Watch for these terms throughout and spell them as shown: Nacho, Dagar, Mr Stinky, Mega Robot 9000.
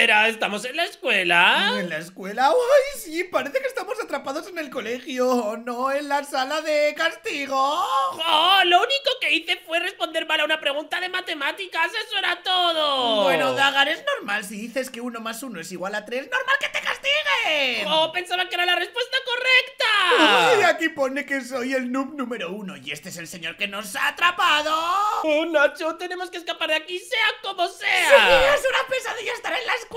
espera? ¿Estamos en la escuela? ¿En la escuela? ¡Ay, sí! Parece que estamos atrapados en el colegio. ¿O no? ¿En la sala de castigo? ¡Oh! Lo único que hice fue responder mal a una pregunta de matemáticas. ¡Eso era todo! Bueno, Dagar, es normal. Si dices que 1 más 1 es igual a 3, ¡normal que te castiguen! ¡Oh! Pensaba que era la respuesta correcta. ¡Uy! Aquí pone que soy el noob número 1. Y este es el señor que nos ha atrapado. ¡Oh, Nacho! Tenemos que escapar de aquí, sea como sea. ¡Sí! ¡Es una pesadilla estar en la escuela!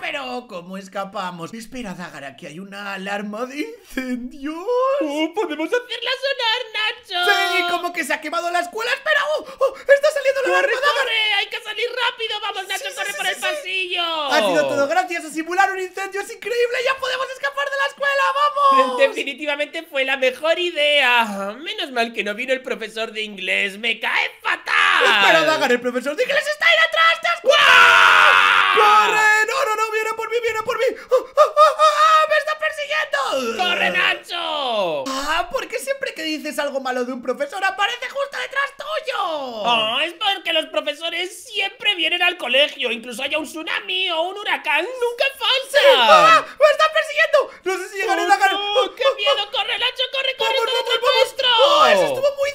Pero, ¿cómo escapamos? Espera, Dagar, aquí hay una alarma de incendios. ¡Oh! ¡Podemos hacerla sonar, Nacho! ¡Sí! ¡Como que se ha quemado la escuela! ¡Espera! ¡Oh! ¡Oh! ¡Está saliendo la alarma, Dagar! ¡Corre! ¡Hay que salir rápido! ¡Vamos, Nacho! ¡Corre por el pasillo! Ha sido todo gracias a simular un incendio. ¡Es increíble! ¡Ya podemos escapar de la escuela! ¡Vamos! Definitivamente fue la mejor idea. Menos mal que no vino el profesor de inglés. ¡Me cae fatal! ¡Espera, Dagar! ¡El profesor de inglés está ahí atrás! ¡Te has ¡corre! ¡No, no, no! ¡Viene por mí, viene por mí! ¡Oh, oh, oh, oh! ¡Me está persiguiendo! ¡Corre, Nacho! Ah, ¿por qué siempre que dices algo malo de un profesor aparece justo detrás tuyo? Oh, es porque los profesores siempre vienen al colegio. Incluso haya un tsunami o un huracán, nunca falta. ¡Ah! ¡Me está persiguiendo! ¡No sé si llegaré a la ¡qué miedo! ¡Corre, Nacho! ¡Corre, corre! ¡Vamos, vamos, nuestro! ¡Oh, eso estuvo muy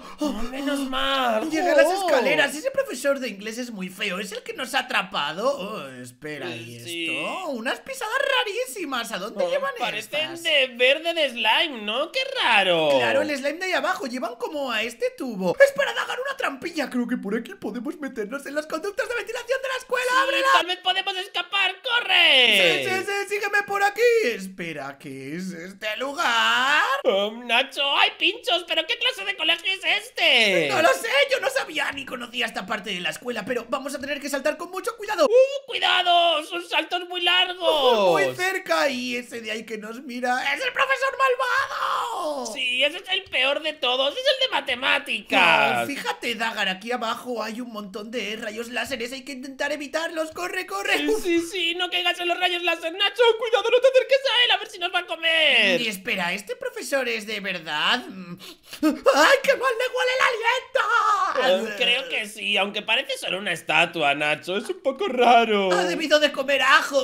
cerca! Oh, menos mal. Llegué a las escaleras. Ese profesor de inglés es muy feo. ¿Es el que nos ha atrapado? Oh, espera, ¿y esto? Sí. Unas pisadas rarísimas. ¿A dónde llevan estas? Parecen de verde de slime, ¿no? ¡Qué raro! Claro, el slime de ahí abajo. Llevan como a este tubo. ¡Espera, Dagar! ¡Una trampilla! Creo que por aquí podemos meternos en las conductas de ventilación de la escuela. Sí, ¡ábrela! ¡Tal vez podemos escapar! ¡Corre! ¡Sí, sí, sí! ¡Sígueme por aquí! Espera, ¿qué es este lugar? Oh, Nacho, ¡hay pinchos! ¿Pero qué clase de colegio es este? ¡No lo sé! Yo no sabía ni conocía esta parte de la escuela, pero vamos a tener que saltar con mucho cuidado. ¡Cuidado! ¡Son saltos muy largos! ¡Muy cerca! Y ese de ahí que nos mira ¡es el profesor malvado! Sí, ese es el peor de todos. ¡Es el de matemáticas! Fíjate, Dagar, aquí abajo hay un montón de rayos láseres. Hay que intentar evitarlos. ¡Corre, corre! Sí, sí, sí, no caigas en los rayos láser, Nacho. ¡Cuidado, no te acerques a él! ¡A ver si nos va a comer! Y espera, ¿este profesor es de verdad? ¡Ay, qué mal le huele el aliento! Creo que sí, aunque parece solo una estatua, Nacho. Es un poco raro. Ha debido de comer ajo.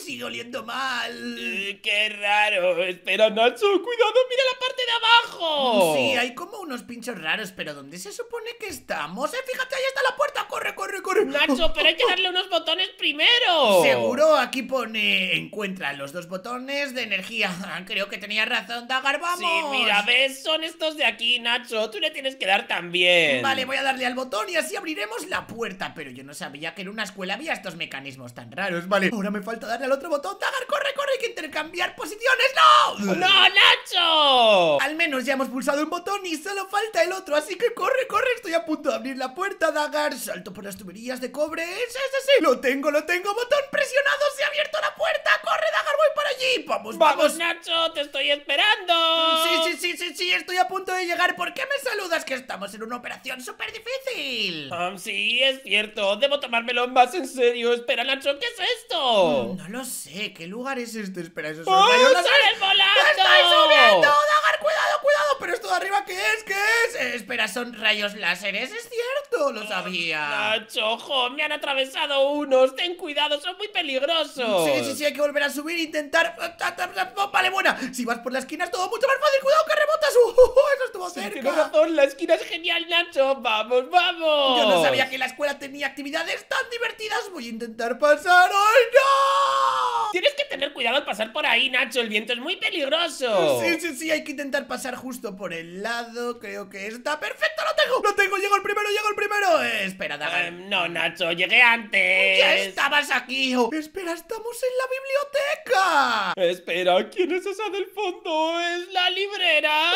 Sigue oliendo mal. Qué raro. Espera, Nacho, cuidado, mira la parte de abajo. Sí, hay como unos pinchos raros, pero ¿dónde se supone que estamos? Fíjate, ahí está la puerta. Corre, corre, corre. Nacho, pero hay que darle unos botones primero. Seguro, aquí pone encuentra los 2 botones de energía. Creo que tenías razón, Dagar, vamos. Sí, mira, ¿ves? Son estos de aquí, Nacho. Tú le tienes que dar también. Vale, voy a darle al botón y así abriremos la puerta. Pero yo no sabía que en una escuela había estos mecanismos tan raros. Vale, ahora me falta darle al otro botón. Dagar, corre, corre, hay que intercambiar posiciones. ¡No! ¡No, Nacho! Al menos ya hemos pulsado un botón y solo falta el otro, así que corre, corre. Estoy a punto de abrir la puerta, Dagar. Salto por las tuberías de cobre. ¡Sí, sí, sí! Lo tengo! ¡Botón presionado! ¡Se ha abierto la puerta! ¡Corre, Dagar, voy para allí! ¡Vamos, vamos! ¡Vamos, Nacho! ¡Te estoy esperando! Sí, sí, sí, sí, sí, estoy a punto de llegar. ¿Por qué me saludas? Que estamos en una operación súper difícil. Sí, es cierto. Debo tomármelo más en serio. Espera, Nacho, ¿qué es esto? No lo sé. ¿Qué lugar es este? Espera, eso es un rayo láser. ¡Sale volando! ¡Estoy subiendo! ¡Dagar, cuidado, cuidado! ¿Pero esto de arriba qué es? ¿Qué es? Espera, son rayos láseres. Es cierto, lo sabía. Nacho, ojo, me han atravesado unos. Ten cuidado, son muy peligrosos. Sí, sí, sí, hay que volver a subir e intentar... Vale, buena. Si vas por la esquina es todo mucho más fácil. ¡Cuidado que rebotas! Eso estuvo cerca. Tienes razón, la esquina es genial, Nacho. ¡Vamos, vamos! Yo no sabía que la escuela tenía actividades tan divertidas. Voy a intentar pasar. ¡Ay, no! Tienes que tener cuidado al pasar por ahí, Nacho. El viento es muy peligroso. Sí, sí, sí, hay que intentar pasar justo por el lado. Creo que está perfecto. ¡Lo tengo! ¡Lo tengo! ¡Llego el primero! ¡Llego el primero! Espera, Dagar. No, Nacho, llegué antes. ¡Ya estabas aquí! Espera, estamos en la biblioteca. Espera, ¿quién es esa del fondo? ¿Es la librera?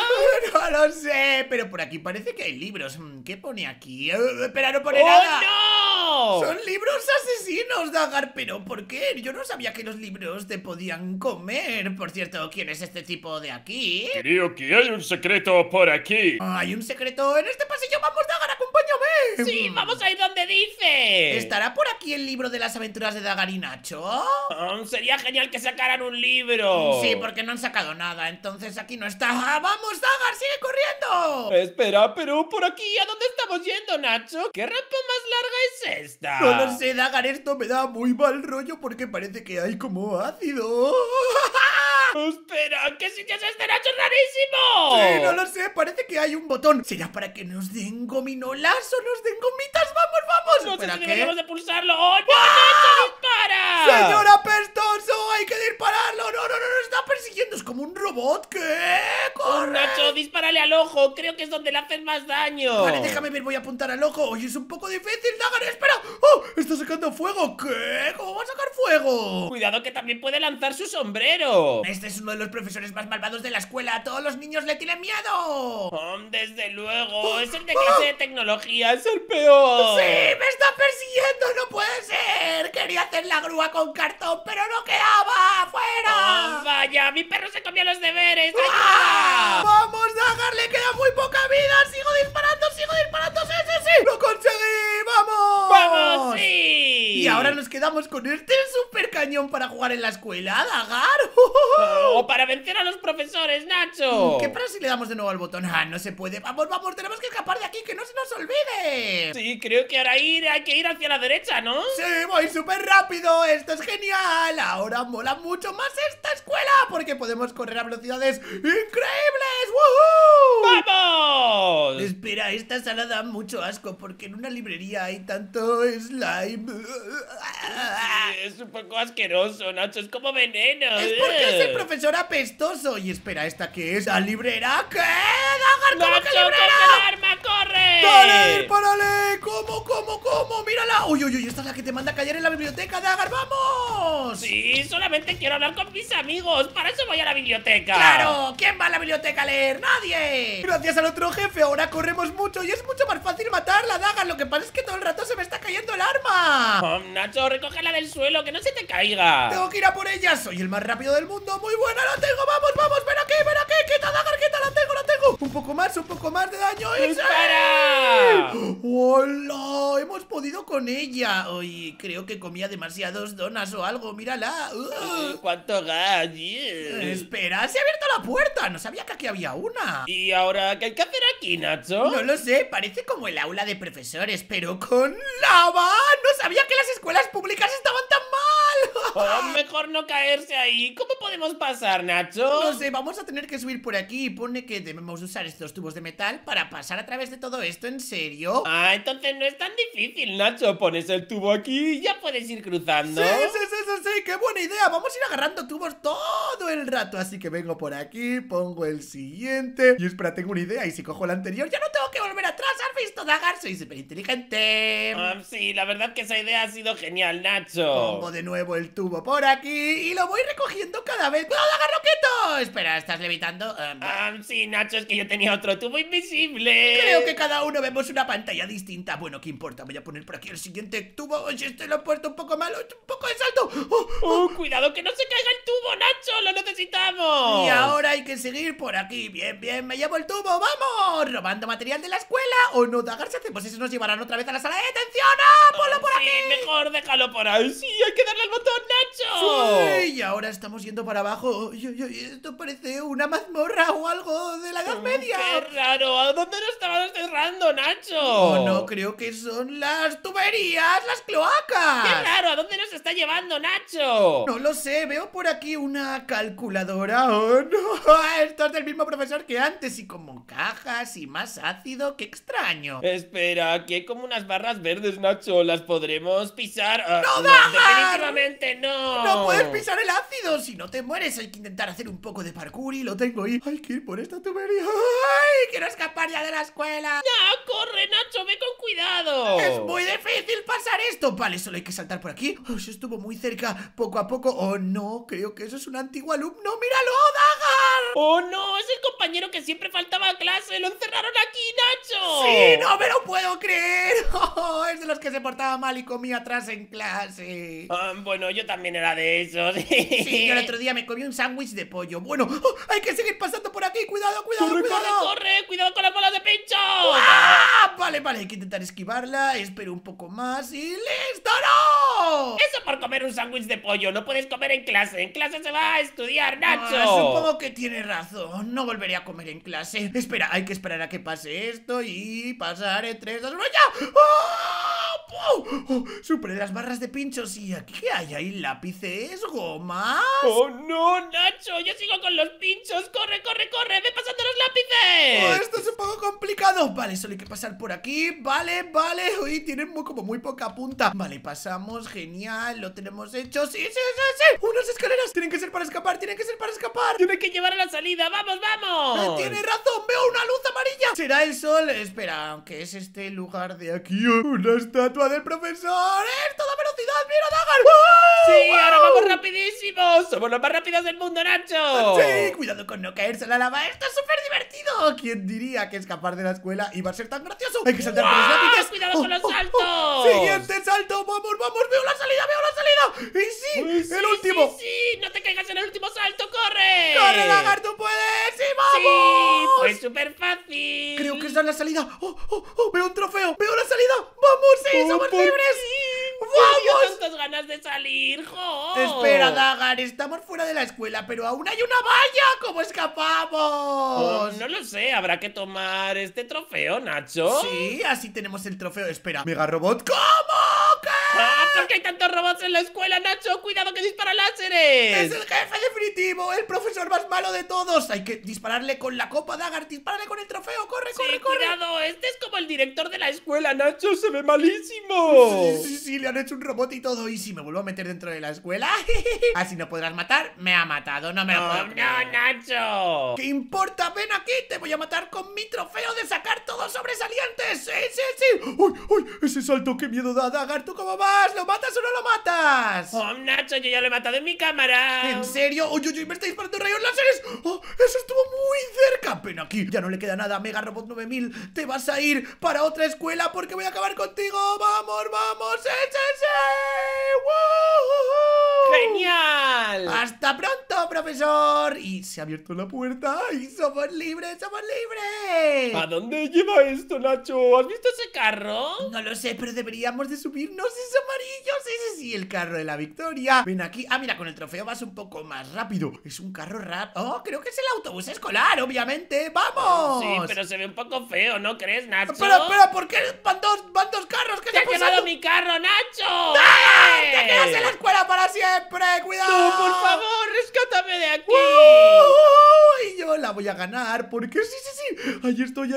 No lo sé, pero por aquí parece que hay libros. ¿Qué pone aquí? Espera, no pone nada. ¡Oh, no! Son libros asesinos, Dagar, pero ¿por qué? Yo no sabía que los libros te podían comer. Por cierto, ¿quién es este tipo de aquí? Creo que hay un secreto por aquí. ¿Hay un secreto en este pasillo? Vamos, Dagar, acompáñame. Sí, vamos a ir donde dice. ¿Estará por aquí el libro de las aventuras de Dagar y Nacho? Sería genial que sacaran un libro. Sí, porque no han sacado nada, entonces aquí no está. ¡Vamos, Dagar, sigue corriendo! Espera, pero por aquí, ¿a dónde está? estamos yendo, Nacho? ¿Qué rampa más larga es esta? No lo sé, Dagar, esto me da muy mal rollo porque parece que hay como ácido. ¡Espera! ¿Qué sitio es este, Nacho? ¡Rarísimo! Sí, no lo sé, parece que hay un botón. ¿Será para que nos den gominolas o nos den gomitas? ¡Vamos, vamos! No sé si deberíamos de pulsarlo. ¡Oh, no, Nacho, dispara! ¡Señor apestoso! ¡Hay que dispararlo! ¡No, no, no! ¡Nos está persiguiendo! ¡Es como un robot! ¿Qué? ¡Corre! Oh, Nacho, dispárale al ojo. Creo que es donde le hacen más daño. Vale, déjame ver, voy a apuntar al ojo. Oye, es un poco difícil, Dagar, espera. ¡Oh! ¡Está sacando fuego! ¿Qué? ¿Cómo va a sacar fuego? Cuidado que también puede lanzar su sombrero. Este es uno de los profesores más malvados de la escuela. ¡Todos los niños le tienen miedo! Oh, desde luego, es el de clase de tecnología, es el peor. ¡Sí! ¡Me está persiguiendo! ¡No puede ser! Quería hacer la grúa con cartón, pero no quedaba. ¡Fuera! Oh, vaya, mi perro se comió los deberes. ¡Ah! ¡Vamos, Dagar! ¡Le queda muy poca vida! ¡Sigo disparando! ¡Sigo disparando! ¡Sí, sí, sí! ¡Lo conseguí! ¡Vamos! ¡Vamos, sí! Y ahora nos quedamos con este super cañón para jugar en la escuela, Dagar. O para vencer a los profesores, Nacho. ¿Qué pasa si le damos de nuevo al botón? Ah, no se puede. Vamos, vamos, tenemos que escapar de aquí, que no se nos olvide. Sí, creo que ahora hay que ir hacia la derecha, ¿no? Sí, voy súper rápido, esto es genial. Ahora mola mucho más esta escuela porque podemos correr a velocidades increíbles. ¡Woohoo! ¡Vamos! Espera, esta sala da mucho asco porque en una librería hay tanto slime. Sí, es un poco asqueroso, Nacho, es como veneno. Es porque es el profesor apestoso. Y espera, ¿esta qué es? ¿La librera? ¿Qué? ¡Dagar, cómo que librera! ¡Coge el arma, corre! ¡Dale, párale! ¿Cómo? ¡Mírala! ¡Uy, uy, uy! Esta es la que te manda a callar en la biblioteca, Dagar, ¡vamos! Sí, solamente quiero hablar con mis amigos. Para eso voy a la biblioteca. ¡Claro! ¿Quién va a la biblioteca a leer? ¡Nadie! Gracias al otro jefe, ahora corremos mucho y es mucho más fácil matarla, Dagar. Lo que pasa es que todo el rato se me está cayendo el arma. Oh, Nacho, recógela del suelo, que no se te caiga. Tengo que ir a por ella. Soy el más rápido del mundo. ¡Muy buena! ¡La tengo! ¡Vamos, vamos! ¡Ven aquí! ¡Quita, Dagar! ¡Quita! ¡La tengo, la tengo! Un poco más de daño. ¡Y para! ¡Hola! Hemos podido con ella. Uy, creo que comía demasiados donas o algo. ¡Mírala! ¡Cuánto gas! Espera, se ha abierto la puerta. No sabía que aquí había una. ¿Y ahora qué hay que hacer aquí, Nacho? No lo sé, parece como el aula de profesores, pero con lava. No sabía que las escuelas públicas estaban tan mal. Oh, mejor no caerse ahí. ¿Cómo podemos pasar, Nacho? No sé, vamos a tener que subir por aquí. Pone que debemos usar estos tubos de metal para pasar a través de todo esto, ¿en serio? Ah, entonces no es tan difícil, Nacho. Pones el tubo aquí y ya puedes ir cruzando. Sí, qué buena idea. Vamos a ir agarrando tubos todo el rato. Así que vengo por aquí, pongo el siguiente. Y espera, tengo una idea. Y si cojo el anterior, ya no tengo que volver atrás. ¿Has visto, Dagar? Soy súper inteligente. Sí, la verdad que esa idea ha sido genial, Nacho. Pongo de nuevo el tubo por aquí y lo voy recogiendo cada vez. ¡Cuidado, Dagar, no quieto! Espera, ¿estás levitando? Sí, Nacho, es que yo tenía otro tubo invisible. Creo que cada uno vemos una pantalla distinta. Bueno, ¿qué importa? Voy a poner por aquí el siguiente tubo. Oye, este lo he puesto un poco malo, un poco de salto. Cuidado que no se caiga el tubo, Nacho, lo necesitamos. Y ahora hay que seguir por aquí. Bien, bien, me llevo el tubo, vamos. Robando material de la escuela. O no, Dagar, si hacemos eso nos llevarán otra vez a la sala de detención. ¡Ah, ponlo por aquí! Mejor déjalo por ahí. Sí, hay que darle al botón, Nacho. Sí, y ahora estamos yendo para abajo. Esto parece una mazmorra o algo de la Edad Media. ¡Qué raro! ¿A dónde nos estábamos cerrando, Nacho? No, creo que son las tuberías, las cloacas. ¡Qué raro! ¿A dónde nos está llevando, Nacho? No lo sé, veo por aquí una calculadora. ¡Oh, no! Esto es del mismo profesor que antes. Y como cajas y más ácido, ¡qué extraño! Espera, aquí hay como unas barras verdes, Nacho. ¿Las podremos pisar? ¡No, Dagar! ¡Definitivamente no! ¡No puedes pisar el ácido! Si no te mueres, hay que intentar hacer un poco de parkour y lo tengo ahí. Hay que ir por esta tubería. ¡Ay! ¡Quiero escapar ya de la escuela! ¡Ya! ¡Corre, Nacho! ¡Ve con cuidado! ¡Es muy difícil pasar esto! Vale, solo hay que saltar por aquí. Oh, se estuvo muy cerca. Poco a poco. ¡Oh, no! Creo que eso es un antiguo alumno. ¡Míralo, Dagar! ¡Oh, no! ¡Es el compañero que siempre faltaba a clase! ¡Lo encerraron aquí, Nacho! ¡Sí! ¡No me lo puedo creer! Oh, es de los que se portaba mal y comía atrás en clase. Bueno, yo también era de esos. Sí, yo el otro día me comí un sándwich de pollo. Bueno, hay que seguir pasando por aquí. ¡Cuidado, cuidado, ¡Corre! ¡Cuidado con las bolas de pincho! ¡Ah! Vale, vale, hay que intentar esquivarla. Espero un poco más y ¡listo! ¡No! ¡No! Eso por comer un sándwich de pollo. No puedes comer en clase. En clase se va a estudiar, Nacho. Supongo que tiene razón. No volveré a comer en clase. Espera, hay que esperar a que pase esto y pasar en 3, 2, 1, ¡ya! ¡Oh! Superé las barras de pinchos. ¿Y aquí qué hay? ¿Hay lápices? ¿Gomas? ¡Oh, no, Nacho! ¡Yo sigo con los pinchos! ¡Corre, corre, corre! ¡Ve pasando los lápices! Oh, esto es un poco complicado. Vale, solo hay que pasar por aquí. Vale. Uy, tienen como muy poca punta. Vale, pasamos. Genial, lo tenemos hecho. ¡Sí! ¡Unas escaleras! ¡Tienen que ser para escapar! ¡Tienen que llevar a la salida! ¡Vamos! ¡Tiene razón! ¡Veo una luz amarilla! ¿Será el sol? Espera, ¿qué es este lugar de aquí? ¡Una estatua del profesor! ¡Es toda velocidad! ¡Mira, Dagar! ¡Wow! ¡Sí! ¡Wow! ¡Ahora vamos rapidísimos! ¡Somos los más rápidos del mundo, Nacho! ¡Sí! ¡Cuidado con no caerse a la lava! ¡Esto es súper divertido! ¿Quién diría que escapar de la escuela iba a ser tan gracioso? ¡Hay que saltar por los lápices! ¡Cuidado con los saltos! ¡Siguiente salto! ¡Vamos! ¡Veo la salida! ¡Y sí! ¡El último! ¡Sí! ¡No te caigas en el último salto! ¡Corre! ¡Corre, Dagar! ¡Tú puedes! ¡Sí, vamos! ¡Sí! ¡Fue súper fácil! Creo que es la salida. ¡Oh! ¡Veo un trofeo! ¡Veo la salida! ¡Vamos! ¡Sí! ¡Somos libres! ¡Vamos! ¡Tantas ganas de salir! ¡Jo! Espera, Dagar, estamos fuera de la escuela, pero aún hay una valla. ¿Cómo escapamos? Oh, no lo sé, habrá que tomar este trofeo, Nacho. Sí, así tenemos el trofeo. Espera, Mega Robot. ¿Cómo? ¿Qué? ¿Por qué hay tantos robots en la escuela, Nacho? ¡Cuidado que dispara láseres! ¡Es el jefe definitivo! ¡El profesor más malo de todos! Hay que dispararle con la copa, Dagar. ¡Dispararle con el trofeo! ¡Corre, corre! ¡Cuidado! Este es como el director de la escuela, Nacho. ¡Se ve malísimo! Sí, le han hecho un robot y todo. ¿Y si me vuelvo a meter dentro de la escuela? Así no podrás matar. Me ha matado. No me lo puedo creer. ¡No, Nacho! ¿Qué importa? Ven aquí. Te voy a matar con mi trofeo de sacar todos sobresalientes. ¡Sí! ¡Uy! Ese salto, qué miedo da, Dagar. ¿Tú cómo vas? ¿Lo matas o no lo matas? Oh, Nacho, yo ya lo he matado en mi cámara. ¿En serio? ¡Oye, me está disparando rayos láseres! ¡Oh, eso estuvo muy cerca! Ven aquí, ya no le queda nada. Mega Robot 9000, te vas a ir para otra escuela porque voy a acabar contigo. ¡Vamos! ¡Wow! ¡Genial! ¡Hasta pronto, profesor! Y se ha abierto la puerta y ¡somos libres! ¿A dónde lleva esto, Nacho? ¿Has visto ese carro? No lo sé, pero deberíamos de subirnos. Amarillo, sí, el carro de la victoria. Ven aquí, mira, con el trofeo vas un poco más rápido. Es un carro rápido. Oh, creo que es el autobús escolar, obviamente. ¡Vamos! Sí, pero se ve un poco feo, ¿no crees, Nacho? Pero, ¿por qué van dos carros? ¿Qué te ha quemado mi carro, Nacho? ¡Te quedas en la escuela para siempre! ¡Cuidado! ¡Tú, por favor, rescátame de aquí! Y yo la voy a ganar, porque sí. Ahí estoy,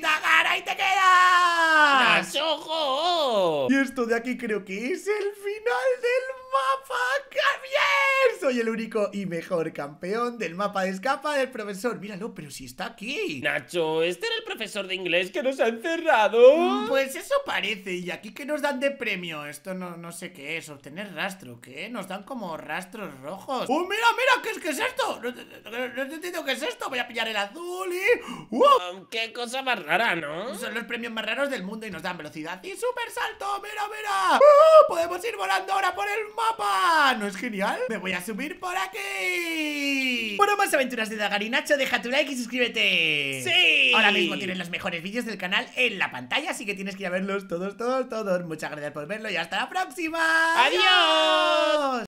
Dagar, ahí te quedas. ¡Nacho, ojo! Y esto de aquí creo que es el final del mapa. ¡Bien! Soy el único y mejor campeón del mapa de escapa del profesor. Míralo, pero si está aquí. Nacho, ¿este era el profesor de inglés que nos ha encerrado? Pues eso parece. ¿Y aquí qué nos dan de premio? Esto no sé qué es. Obtener rastro. ¿Qué? Nos dan como rastros rojos. ¡Oh, mira! ¿Qué es esto? No entiendo qué es esto. Voy a pillar el azul y... ¡Qué cosa más rara, ¿no? Son los premios más raros del mundo y nos dan velocidad y super salto. ¡Mira! ¡Podemos ir volando ahora por el mapa! ¿No es genial? ¡Me voy a subir por aquí! Bueno, más aventuras de Dagar y Nacho, deja tu like y suscríbete. ¡Sí! Ahora mismo tienes los mejores vídeos del canal en la pantalla, así que tienes que ir a verlos todos. Muchas gracias por verlo y hasta la próxima. ¡Adiós!